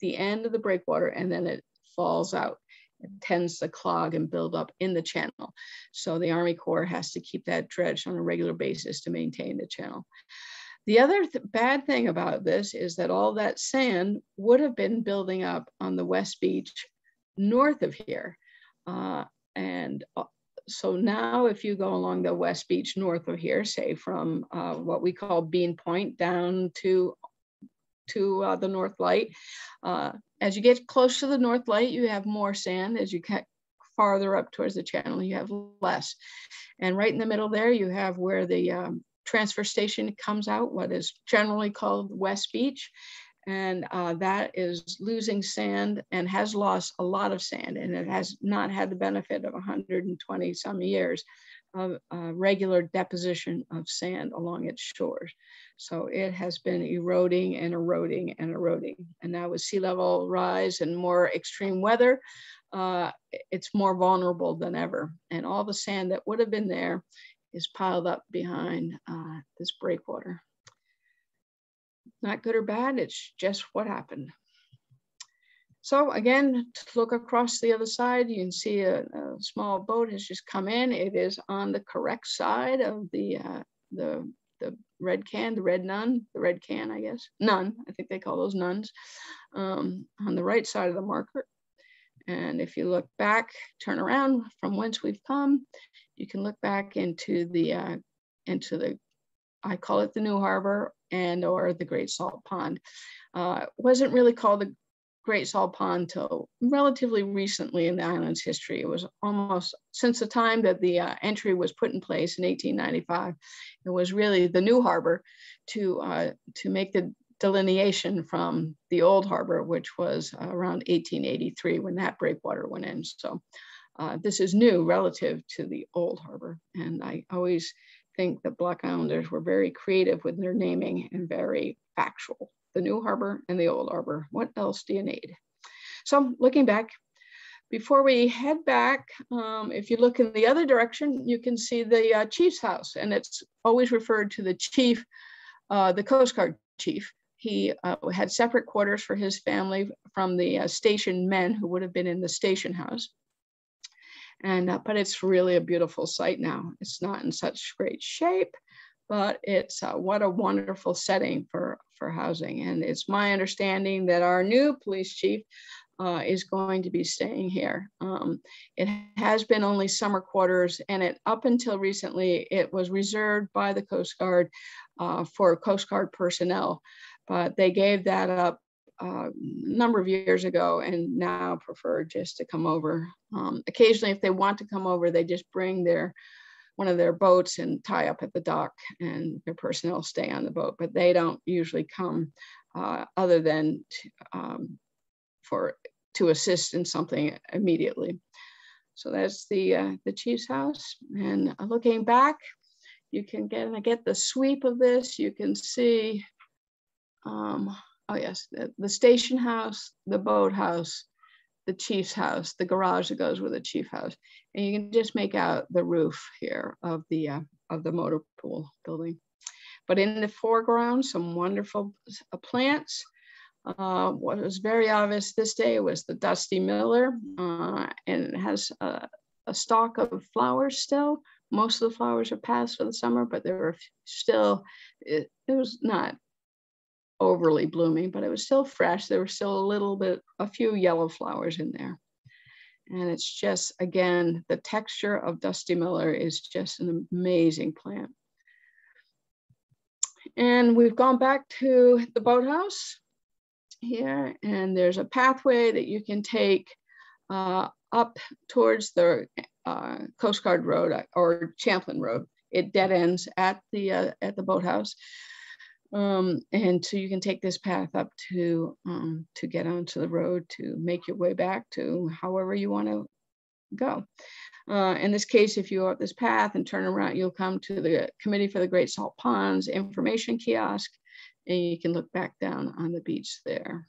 the end of the breakwater, and then it falls out. It tends to clog and build up in the channel. So the Army Corps has to keep that dredged on a regular basis to maintain the channel. The other th- bad thing about this is that all that sand would have been building up on the West Beach north of here. Uh, and so now if you go along the West Beach north of here, say from uh, what we call Beane Point down to, to uh, the North Light, uh, As you get close to the North Light, you have more sand. As you get farther up towards the channel, you have less. And right in the middle there, you have where the um, transfer station comes out, what is generally called West Beach. And uh, that is losing sand and has lost a lot of sand, and it has not had the benefit of one hundred twenty some years of uh, regular deposition of sand along its shores. So it has been eroding and eroding and eroding. And now with sea level rise and more extreme weather, uh, it's more vulnerable than ever. And all the sand that would have been there is piled up behind uh, this breakwater. Not good or bad, it's just what happened. So again, to look across the other side, you can see a, a small boat has just come in. It is on the correct side of the, uh, the, the red can, the red nun, the red can, I guess. Nun, I think they call those nuns, um, on the right side of the marker. And if you look back, turn around from whence we've come, you can look back into the, uh, into the, I call it the New Harbor and or the Great Salt Pond. Uh, it wasn't really called the Great Salt Pond till relatively recently in the island's history. It was almost since the time that the uh, entry was put in place in eighteen ninety-five. It was really the New Harbor to uh, to make the delineation from the Old Harbor, which was uh, around eighteen eighty-three when that breakwater went in. So uh, this is new relative to the Old Harbor, and I always think that Block Islanders were very creative with their naming and very factual. The New Harbor and the Old Harbor. What else do you need? So looking back, before we head back, um, if you look in the other direction, you can see the uh, chief's house, and it's always referred to the chief, uh, the Coast Guard chief. He uh, had separate quarters for his family from the uh, station men who would have been in the station house. And, uh, but it's really a beautiful site now. It's not in such great shape, but it's uh, what a wonderful setting for, for housing. And it's my understanding that our new police chief uh, is going to be staying here. Um, it has been only summer quarters, and it, up until recently, it was reserved by the Coast Guard uh, for Coast Guard personnel, but they gave that up a uh, number of years ago and now prefer just to come over. Um, occasionally, if they want to come over, they just bring their one of their boats and tie up at the dock, and their personnel stay on the boat, but they don't usually come uh, other than to, um, for, to assist in something immediately. So that's the, uh, the chief's house. And uh, looking back, you can get, get the sweep of this. You can see, um, oh yes, the, the station house, the boat house, the chief's house, the garage that goes with the chief house, and you can just make out the roof here of the uh, of the motor pool building. But in the foreground, some wonderful uh, plants. Uh, what was very obvious this day was the Dusty Miller, uh, and it has a, a stalk of flowers still. Most of the flowers are past for the summer, but there were still. It, it was not overly blooming, but it was still fresh. There were still a little bit, a few yellow flowers in there. And it's just, again, the texture of Dusty Miller is just an amazing plant. And we've gone back to the boathouse here, and there's a pathway that you can take uh, up towards the uh, Coast Guard Road or Champlin Road. It dead ends at the, uh, at the boathouse. Um, and so you can take this path up to, um, to get onto the road, to make your way back to however you want to go. Uh, in this case, if you go up this path and turn around, you'll come to the Committee for the Great Salt Ponds information kiosk, and you can look back down on the beach there.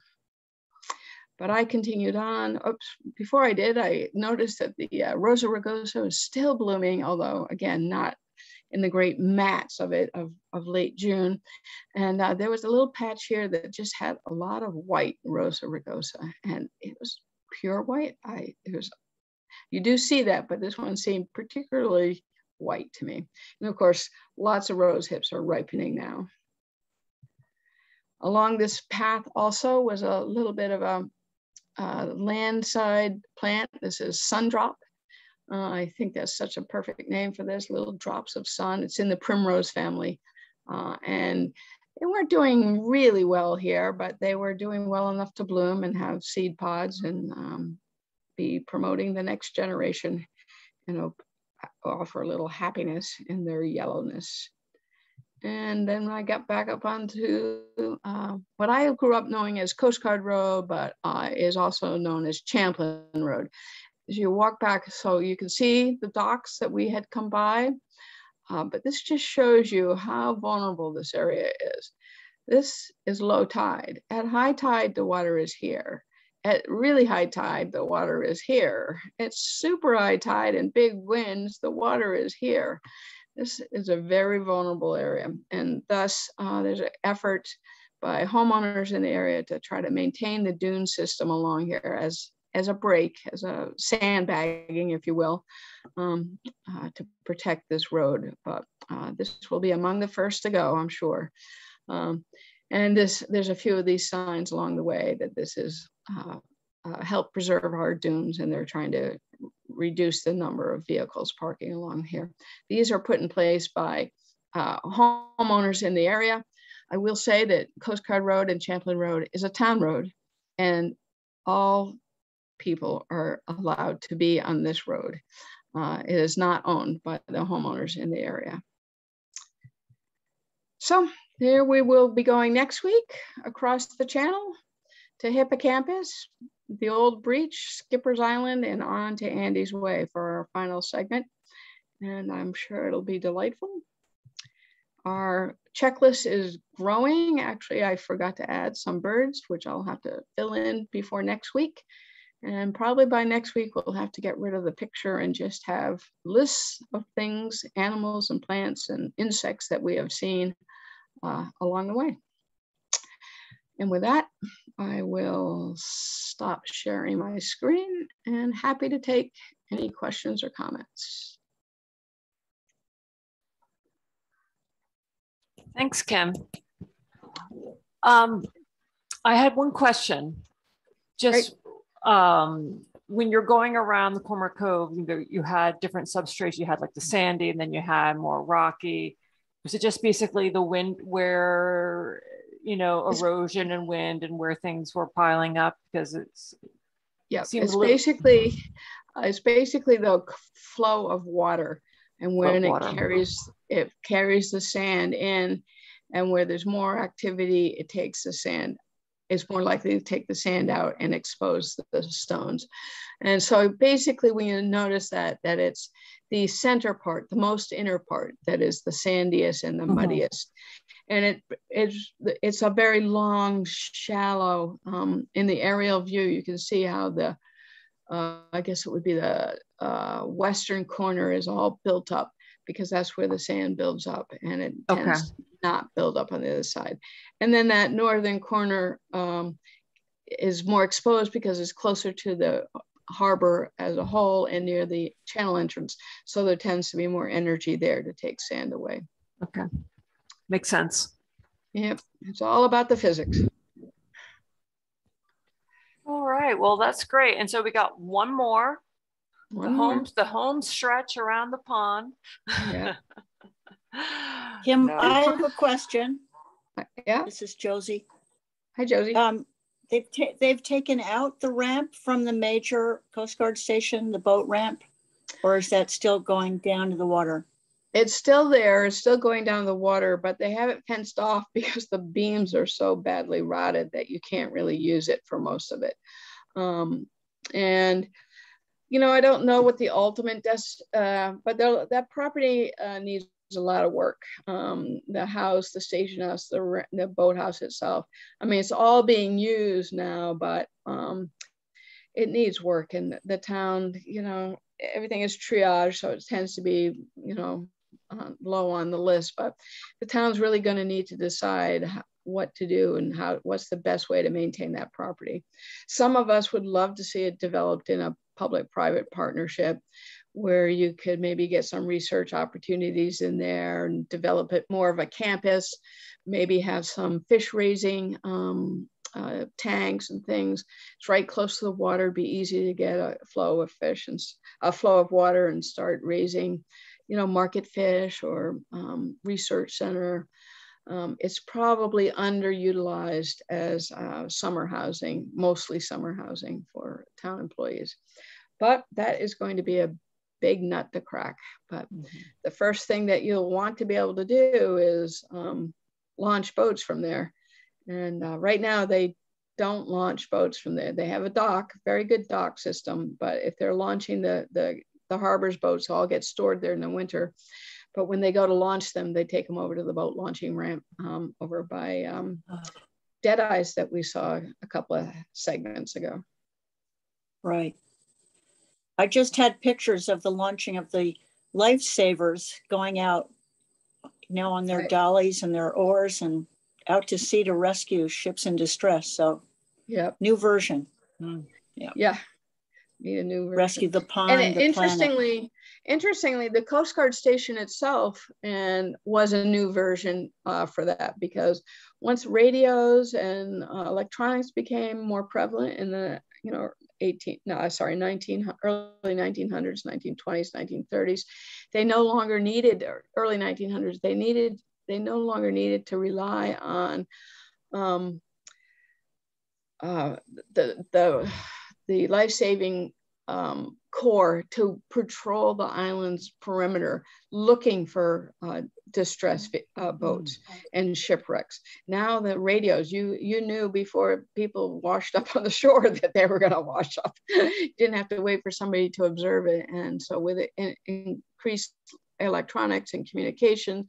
But I continued on. Oops, before I did, I noticed that the uh, Rosa rugosa is still blooming, although again, not in the great mats of it, of, of late June. And uh, there was a little patch here that just had a lot of white Rosa rugosa, and it was pure white. I, it was, you do see that, but this one seemed particularly white to me. And of course, lots of rose hips are ripening now. Along this path also was a little bit of a uh, landside plant. This is sundrop. Uh, I think that's such a perfect name for this, little drops of sun. It's in the primrose family. Uh, and they weren't doing really well here, but they were doing well enough to bloom and have seed pods and um, be promoting the next generation and offer a little happiness in their yellowness. And then I got back up onto uh, what I grew up knowing as Coast Guard Road, but uh, is also known as Champlin Road. As you walk back, so you can see the docks that we had come by, uh, but this just shows you how vulnerable this area is. This is low tide. At high tide, the water is here. At really high tide, the water is here. At super high tide and big winds, the water is here. This is a very vulnerable area, and thus uh, there's an effort by homeowners in the area to try to maintain the dune system along here as, as a break, as a sandbagging, if you will, um, uh, to protect this road. But uh, this will be among the first to go, I'm sure. Um, and this, there's a few of these signs along the way that this is uh, uh, help preserve our dunes, and they're trying to reduce the number of vehicles parking along here. These are put in place by uh, homeowners in the area. I will say that Coast Guard Road and Champlin Road is a town road, and all people are allowed to be on this road. Uh, it is not owned by the homeowners in the area. So there we will be going next week across the channel to Hippocampus, the Old Breach, Skipper's Island, and on to Andy's Way for our final segment. And I'm sure it'll be delightful. Our checklist is growing. Actually, I forgot to add some birds, which I'll have to fill in before next week. And probably by next week, we'll have to get rid of the picture and just have lists of things, animals and plants and insects that we have seen uh, along the way. And with that, I will stop sharing my screen and happy to take any questions or comments. Thanks, Kim. Um, I had one question. Just um, when you're going around the Cormorant Cove, you, know, you had different substrates. You had like the sandy, and then you had more rocky. Was it just basically the wind where, you know, erosion and wind and where things were piling up? Because it's yeah, it it's basically uh, it's basically the flow of water, and when water. it carries it carries the sand in, and where there's more activity, it takes the sand. It's more likely to take the sand out and expose the stones. And so basically, when you notice that that it's the center part, the most inner part, that is the sandiest and the mm-hmm. muddiest. And it, it's, it's a very long, shallow, um, in the aerial view, you can see how the, uh, I guess it would be the uh, western corner is all built up, because that's where the sand builds up, and it okay. tends to not build up on the other side. And then that northern corner um, is more exposed because it's closer to the harbor as a whole and near the channel entrance. So there tends to be more energy there to take sand away. Okay. Makes sense. Yep, it's all about the physics. All right, well, that's great. And so we got one more, one the, more. Home, the home stretch around the pond. Yeah. Kim, no. I have a question. Yeah. This is Josie. Hi, Josie. Um, they've, ta they've taken out the ramp from the major Coast Guard station, the boat ramp, or is that still going down to the water? It's still there, it's still going down the water, but they have it fenced off because the beams are so badly rotted that you can't really use it for most of it. Um, and, you know, I don't know what the ultimate does, uh, but that property uh, needs a lot of work. Um, the house, the station house, the, the boathouse itself. I mean, it's all being used now, but um, it needs work, and the town, you know, everything is triage, so it tends to be, you know, Uh, low on the list, but the town's really going to need to decide what to do and how, what's the best way to maintain that property. Some of us would love to see it developed in a public-private partnership where you could maybe get some research opportunities in there and develop it more of a campus, maybe have some fish raising um, uh, tanks and things. It's right close to the water, it'd be easy to get a flow of fish and a flow of water and start raising, you know, market fish or um, research center Um, it's probably underutilized as uh, summer housing, mostly summer housing for town employees. But that is going to be a big nut to crack. But mm-hmm. the first thing that you'll want to be able to do is um, launch boats from there. And uh, right now they don't launch boats from there. They have a dock, very good dock system, but if they're launching the, the, the harbors, boats all get stored there in the winter. But when they go to launch them, they take them over to the boat launching ramp um, over by um, Deadeyes that we saw a couple of segments ago. Right. I just had pictures of the launching of the lifesavers going out, you know, on their right. dollies and their oars and out to sea to rescue ships in distress. So yeah, new version. Mm, yeah. Yeah. Need a new version. Rescue the pond. And the interestingly, planet. interestingly, the Coast Guard station itself and was a new version uh, for that, because once radios and uh, electronics became more prevalent in the you know eighteen no sorry nineteen early nineteen hundreds, nineteen twenties, nineteen thirties, they no longer needed early nineteen hundreds. They needed they no longer needed to rely on um, uh, the the the life-saving um, corps to patrol the island's perimeter looking for uh, distress uh, boats and shipwrecks. Now the radios, you you knew before people washed up on the shore that they were going to wash up. Didn't have to wait for somebody to observe it. And so with it, in, increased electronics and communications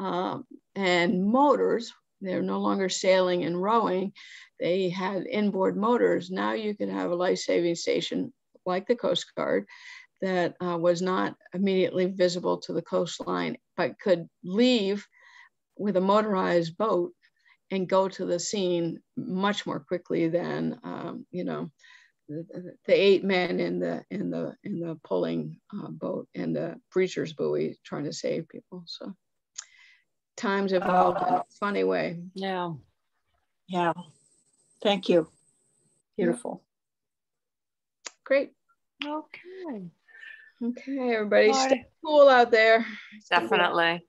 um, and motors, they're no longer sailing and rowing. They had inboard motors. Now you could have a life-saving station like the Coast Guard that uh, was not immediately visible to the coastline, but could leave with a motorized boat and go to the scene much more quickly than um, you know the, the eight men in the in the in the pulling uh, boat and the breacher's buoy trying to save people. So times evolved uh, in a funny way. Yeah, yeah. Thank you. Beautiful. Great. Okay. Okay, everybody, Bye. Stay cool out there. Definitely.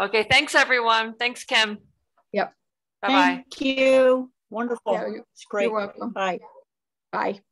Okay, thanks everyone. Thanks, Kim. Yep. Bye-bye. Thank you. Wonderful. Yeah, it's great. You're welcome. Bye. Bye.